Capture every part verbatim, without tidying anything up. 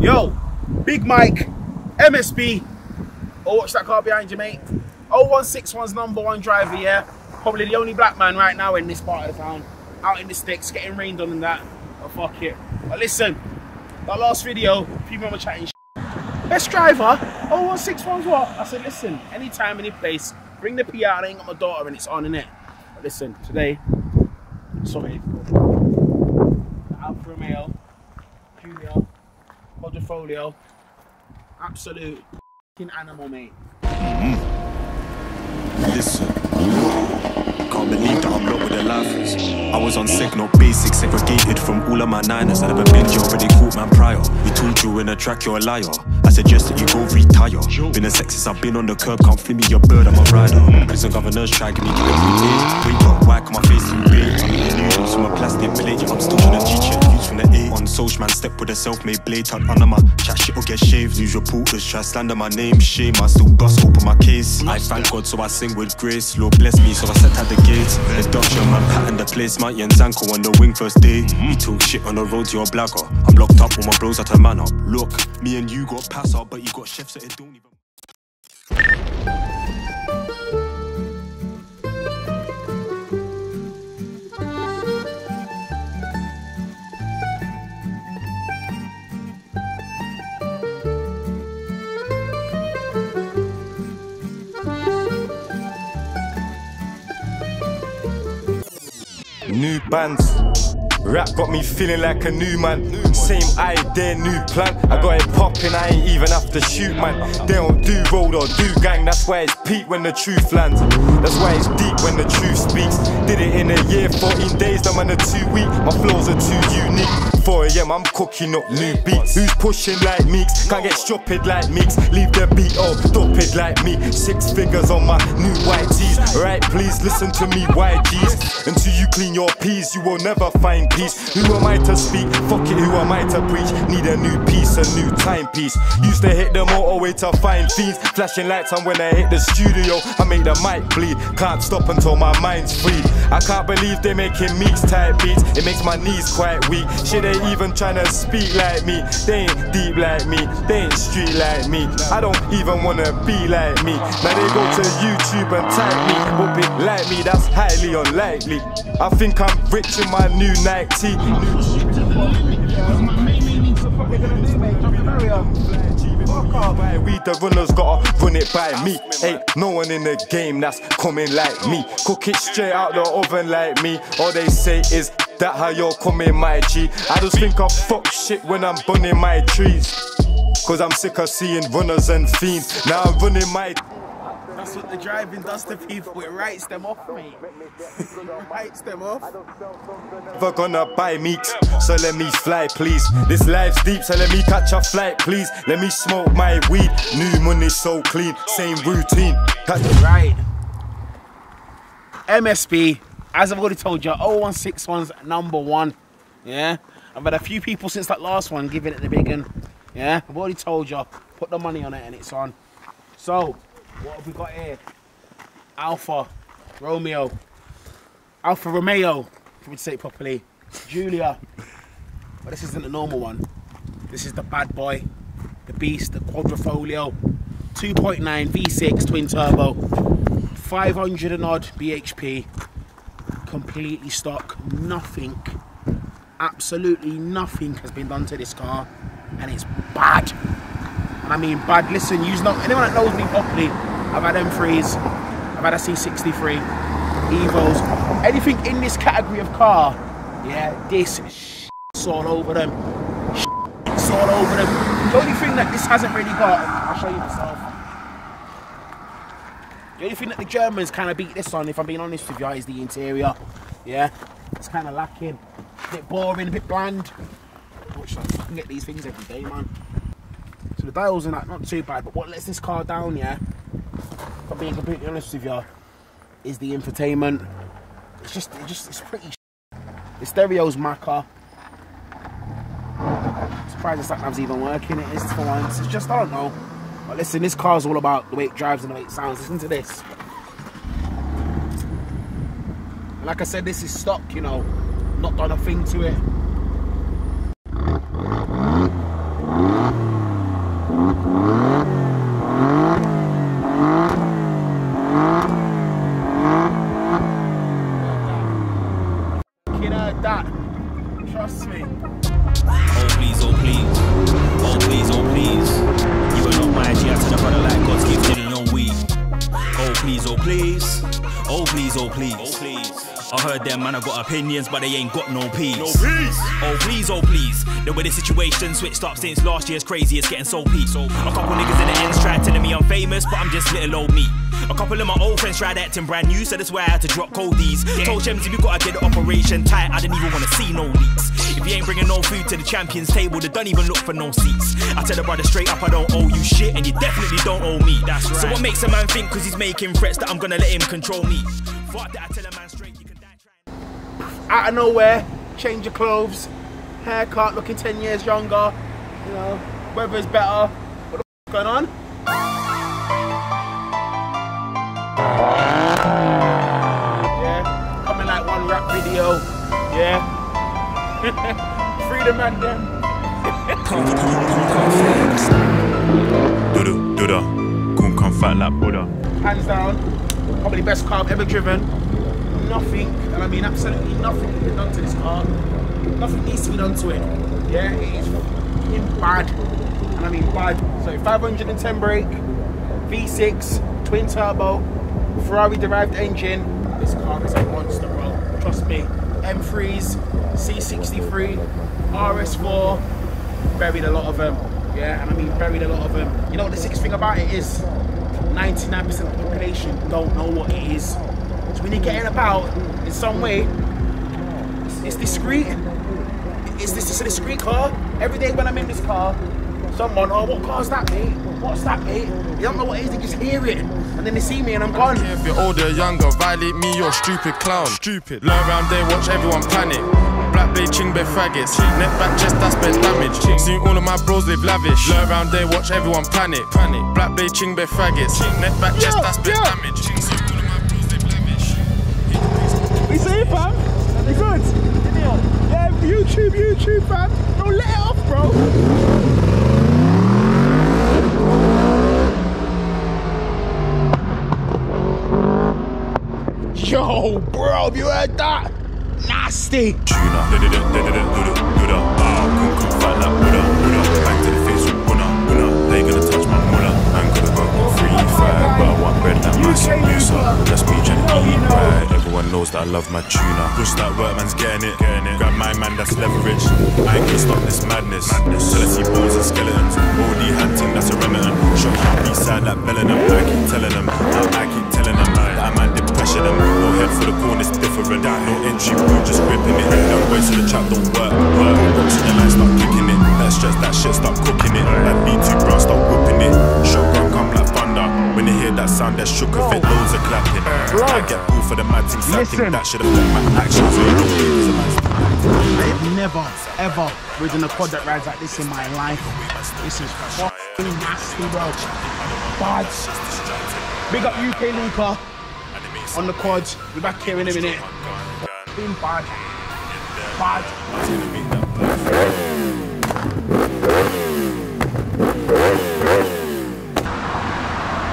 Yo, Big Mike, M S B. Oh, watch that car behind you, mate. oh one six one's number one driver, yeah. Probably the only black man right now in this part of the town. Out in the sticks, getting rained on and that. Oh, fuck it. But listen, that last video, people were chatting shit. Best driver? oh one six one's what? I said, listen, anytime, any place, bring the P out. I ain't got my daughter and it's on, innit? But listen, today, sorry. Alfa Romeo, Giulia, Quadrifoglio, absolute f***ing animal, mate. Mm-hmm. Listen, can't believe that I'm not with the laughers. I was on signal, basic, segregated from all of my niners. I never been you already caught man prior. We told you in a track you're a liar. I suggest that you go retire. Been a sexist, I've been on the curb, can't fling me your bird, I'm a rider. Prison governors try to give me a routine. Wake up, whack my face in bed. I'm in illusions from a plastic plate. I'm still trying to teach you. From the eight on social man, step with a self-made blade, tuck under my chat shit or get shaved. News reporters try slander my name, shame. I still bust open my case. I thank God, so I sing with grace. Lord bless me, so I set at the gates. There's Dutcher man patting the place, Mountain's ankle on the wing first day. You talk shit on the road, you're a blagger. I'm locked up, all my bros at a man up. Look, me and you got pass up, but you got chefs that it don't even. New bands, rap got me feeling like a new man. Same idea, new plan. I got it popping, I ain't even have to shoot, man. They don't do road or do gang. That's why it's peak when the truth lands. That's why it's deep when the truth speaks. Did it in a year, fourteen days, I'm under two weeks. My flows are too unique. four A M, I'm cooking up new beats. Who's pushing like Meeks? Can't get stropped like Meeks. Leave the beat, oh, dope it like me. Six figures on my new white tees. Right, please, listen to me, Y Gs. Until you clean your peas, you will never find peace. Who am I to speak? Fuck it, who am I to preach? Need a new piece, a new timepiece. Used to hit the motorway to find fiends. Flashing lights, and when I hit the studio, I make the mic bleed. Can't stop until my mind's free. I can't believe they're making Meeks type beats. It makes my knees quite weak. Shit, they even tryna speak like me. They ain't deep like me, they ain't street like me. I don't even wanna be like me. Now they go to YouTube and type me. But big like me, that's highly unlikely. I think I'm rich in my new Nike. We the runners gotta run it by me. Ain't no one in the game that's coming like me. Cook it straight out the oven like me. All they say is that how you're coming, my G. I just think I fuck shit when I'm burning my trees. Cause I'm sick of seeing runners and fiends. Now I'm running my... That's what the driving does to people, it writes them off, mate. It writes them off. Never gonna buy Meeks, so let me fly, please. This life's deep, so let me catch a flight, please. Let me smoke my weed. New money so clean, same routine. Catch right. M S B. As I've already told you, oh one six one's number one, yeah? I've had a few people since that last one giving it the big one, yeah? I've already told you, put the money on it and it's on. So, what have we got here? Alfa Romeo, Alfa Romeo, if we would say it properly, Giulia. But this isn't the normal one. This is the bad boy, the beast, the Quadrifoglio, two point nine V six twin turbo, five hundred and odd B H P. Completely stock, nothing, absolutely nothing has been done to this car, and it's bad. And I mean bad. Listen, you know, anyone that knows me properly, I've had M threes, I've had a C sixty-three, Evos, anything in this category of car, yeah, this shit's all over them. Shit's all over them. The only thing that this hasn't really got, I'll show you myself. The only thing that the Germans kind of beat this on, if I'm being honest with you, is the interior. Yeah, it's kind of lacking. A bit boring, a bit bland. Which I can get these things every day, man. So the dials are not, not too bad, but what lets this car down, yeah, if I'm being completely honest with you, is the infotainment. It's just, it just it's pretty sh**. The stereo's maca. I'm surprised the sat nav's even working, it is for once. It's just, I don't know. But listen, this car's all about the way it drives and the way it sounds. Listen to this. Like I said, this is stock, you know. Not done a thing to it. Trust me. Oh please, oh please. Oh please, oh please. You are not my G I to the brother like God's gifted and no weed. Oh please, oh please. Oh please, oh please. Oh please. I heard them, man, I got opinions, but they ain't got no peace. No peace. Oh please, oh please. The way the situation switched up since last year's crazy, it's getting so peak. So, a couple niggas in the ends tried telling me I'm famous, but I'm just little old me. A couple of my old friends tried acting brand new, so that's why I had to drop coldies. Yeah. Told Chems if you gotta get the operation tight, I didn't even wanna see no leaks. If you ain't bringing no food to the champions table, they don't even look for no seats. I tell the brother straight up, I don't owe you shit, and you definitely don't owe me. That's right. So what makes a man think, cause he's making threats, that I'm gonna let him control me? Fuck that, I tell a man straight, you can die trying. Out of nowhere, change your clothes, haircut, looking ten years younger, you know, weather's better. What the f going on? Yeah, coming like one rap video. Yeah. Freedom and them. Doodoo, doodah. Couldn't come fat like Buddha. Hands down, probably the best car I've ever driven. Nothing, and I mean absolutely nothing has been done to this car. Nothing needs to be done to it. Yeah, it is in bad, and I mean bad. So five hundred and ten brake, V six, twin turbo, Ferrari derived engine. This car is a monster, bro. Trust me. M threes, C sixty-three, R S four, buried a lot of them. Yeah, and I mean buried a lot of them. You know what the sixth thing about it is? ninety-nine percent of the population don't know what it is. So when you get it about, in some way, it's, it's discreet. It's this it's a discreet car. Every day when I'm in this car, someone, oh, what car's that, mate? What's that, mate? They don't know what it is, they just hear it. And then they see me and I'm gone. If you're older, younger, violate me, you're stupid clown. Stupid. Learn around there, watch everyone panic. Black bay, ching bay, faggots. Net back chest, that's best damage. Soon all of my bros live lavish. Learn around there, watch everyone panic. Panic. Black bay, ching bay, faggots. Net back chest, that's best damage. Soon all of my bros live lavish. We see you, fam. That'd be good. Yeah, YouTube, YouTube, fam. Don't let it off, bro. Yo, bro, have you heard that? Nasty. Everyone knows that I love my tuna. Push that workman's getting it. Grab my man, that's leverage. I ain't gonna stop this madness. So let's see bones and skeletons. O D hunting, that's a remnant. Show me beside that Bellingham. I keep telling them. I keep telling them. I'm at depression. No head for the corner, it's different. No entry, we're just gripping it. No way so the trap don't work. Work. Boxing your line, stop kicking it. That stress, that shit, stop cooking it. That B two bro, stop whipping it. Shotgun come like thunder. When they hear that sound, they're shook of it. Loads are clapping. I get pulled for the mad things. I think that should have been my actions. I've never, ever ridden a quad that rides like this in my life. This is fucking nasty, bro. Bad. Big up UKLuca on the quads. We're back here in a minute. Being bad. Bad.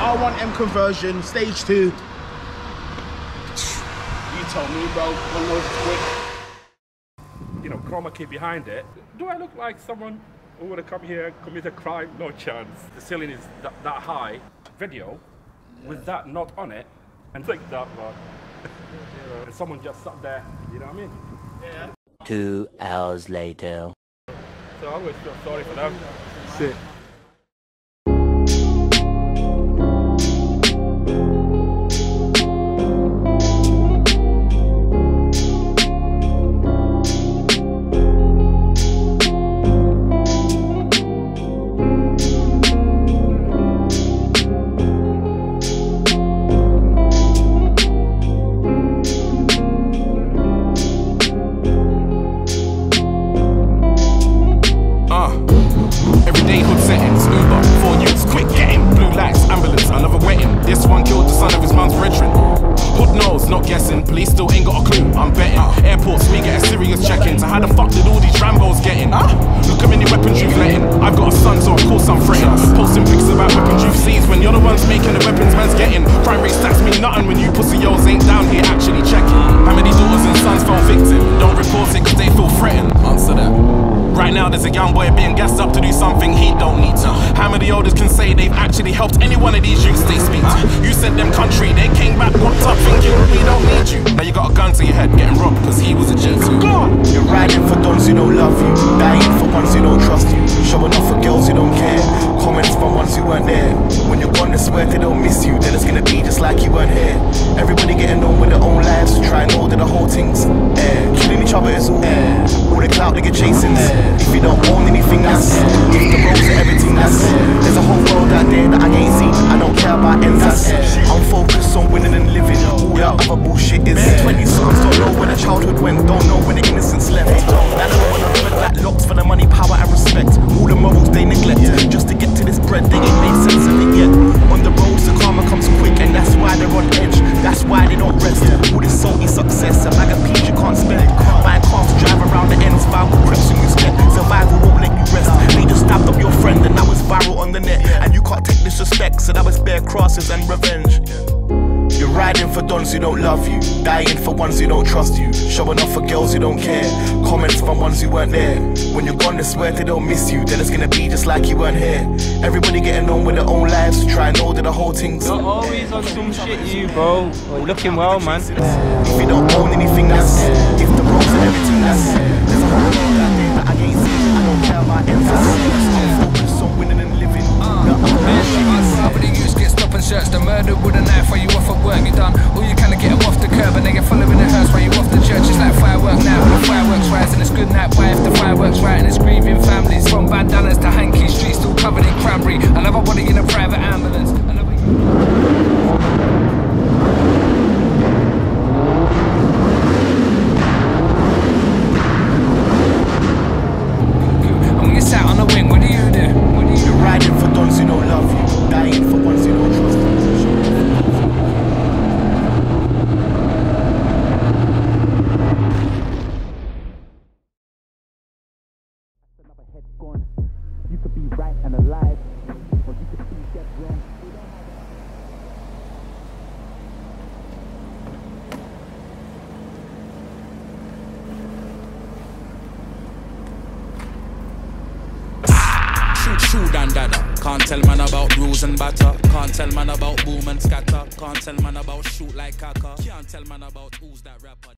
R one M conversion, stage two. You tell me, bro, one more quick. You know, chroma key behind it. Do I look like someone who would have come here and commit a crime? No chance. The ceiling is that, that high. Video, yeah. With that knot on it, and click that one. You know, and someone just sat there, you know what I mean? Yeah. Two hours later. So I always feel sorry for them. Shit. proud as a young boy being gassed up to do something he don't need to. How many elders can say they've actually helped any one of these youths they speak to? You said them country, they came back popped up thinking we don't need you. Now you got a gun to your head getting robbed because he was a jerk too. You're riding for dons who don't love you, dying for ones who don't trust you, showing up for girls who don't care, comments from ones who weren't there. When you're gone, they swear they don't miss you, then it's gonna be just like you weren't here. Everybody getting on with their own lives, trying to order the whole things. Eh, killing each other is all. Eh, all the clout they get chasing. Eh, if you don't own anything, that's eh, if the roads are everything, that's eh, there's a whole world out there that I ain't seen. I don't care about ends, that's eh, I'm focused on winning and living. All that other bullshit is eh, twenty songs. Don't know when the childhood went, don't know when the innocence left. I know when I'm living like locks for the money, power and respect. All the morals they neglect just to get to this bread. They ain't made sense of it yet. On the roads, the karma comes quick, and that's why they're on edge. That's why they don't rest. All this salty success, a bag of peas you can't spend. Buy cars to drive around the ends, viral crips you respect. Survival won't let you rest. They just stabbed up your friend, and now it's viral on the net. And you can't take disrespect, so now it's bare crosses and revenge. You're riding for dons who don't love you, dying for ones who don't trust you, showing off for girls who don't care, comments from ones who weren't there. When you're gone, they swear they don't miss you, then it's gonna be just like you weren't here. Everybody getting on with their own lives, trying to order the whole things. You're always on some shit, you bro. You're looking well, man. If you don't own anything, that's if the roads and everything, that's there's a whole world out there that I ain't seen. I don't care about emphasis. I'm focused on winning and living. How many youths get stopped and searched and murdered with a knife while you off at work? You done all you can to get them off the curb, and they get following the hearse while you off the church. It's like fireworks now, when the fireworks rise and it's good night. Why if the fireworks right and it's grieving families from bandanas to hanky streets, still covered in cranberry. Another body in a private ambulance. Another... And batter, can't tell man about boom and scatter, can't tell man about shoot like caca, can't tell man about who's that rapper.